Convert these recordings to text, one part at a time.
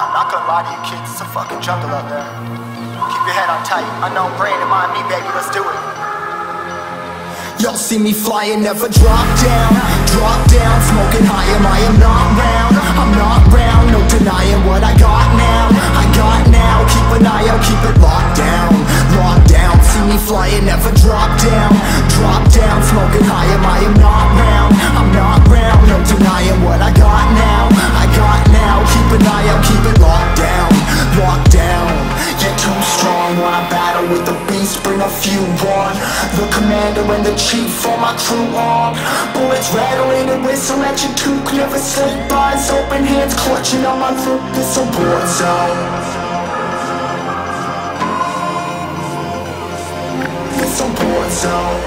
I'm not gonna lie to you kids, it's a fucking jungle out there. Keep your head on tight. Unknown brain and mind me, baby, let's do it. Y'all see me flying, never drop down, smoking high, am I am not round, I'm not round, no denying what I got now, keep an eye out, keep it locked down, see me flying, never drop down, smoking high, am I am not round, no denying what I got now, keep an eye out, keep it locked down, you're too strong when I battle with the beast, bring a few on, the commander and the chief for my crew on. Bullets rattling and whistle at your toque. Never slip by his open hands clutching on my throat. This a war zone. This a war zone.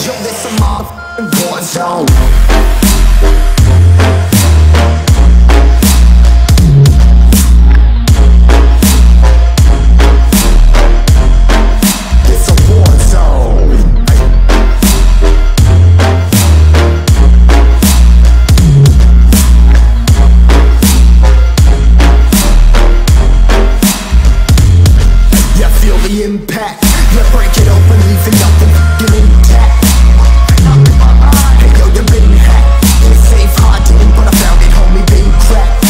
Yo, this a motherfucking war zone. Impact, you break it open, leaving nothing f***ing intact. Hey yo, you been hacked. It was safe, hard, didn't, but I found it, homie, been cracked.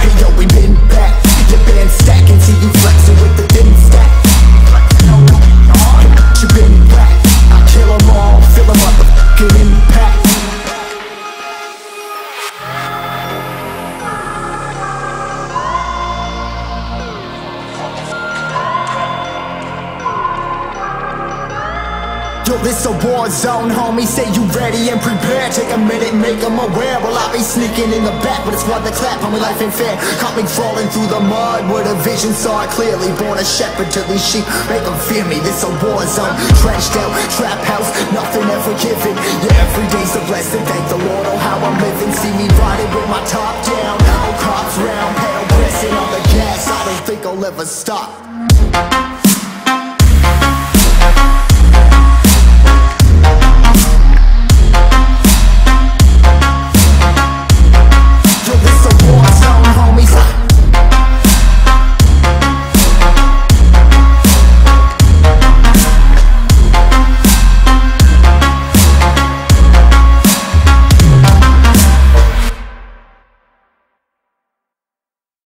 Hey yo, we been back. Your band stacking, see you flexing with the thin stack. You been whacked. I kill 'em all, feel a motherfucking impact. Yo, this a war zone, homie, say you ready and prepare. Take a minute, make them aware. Well, I'll be sneaking in the back, but it's worth the clap, homie, life ain't fair. Caught me crawling through the mud with a vision, saw it clearly. Born a shepherd to these sheep, make them fear me. This a war zone, trashed out, trap house, nothing ever given. Yeah, every day's a blessing, thank the Lord on how I'm living. See me riding with my top down, all cops round, pedal pressing on the gas. I don't think I'll ever stop.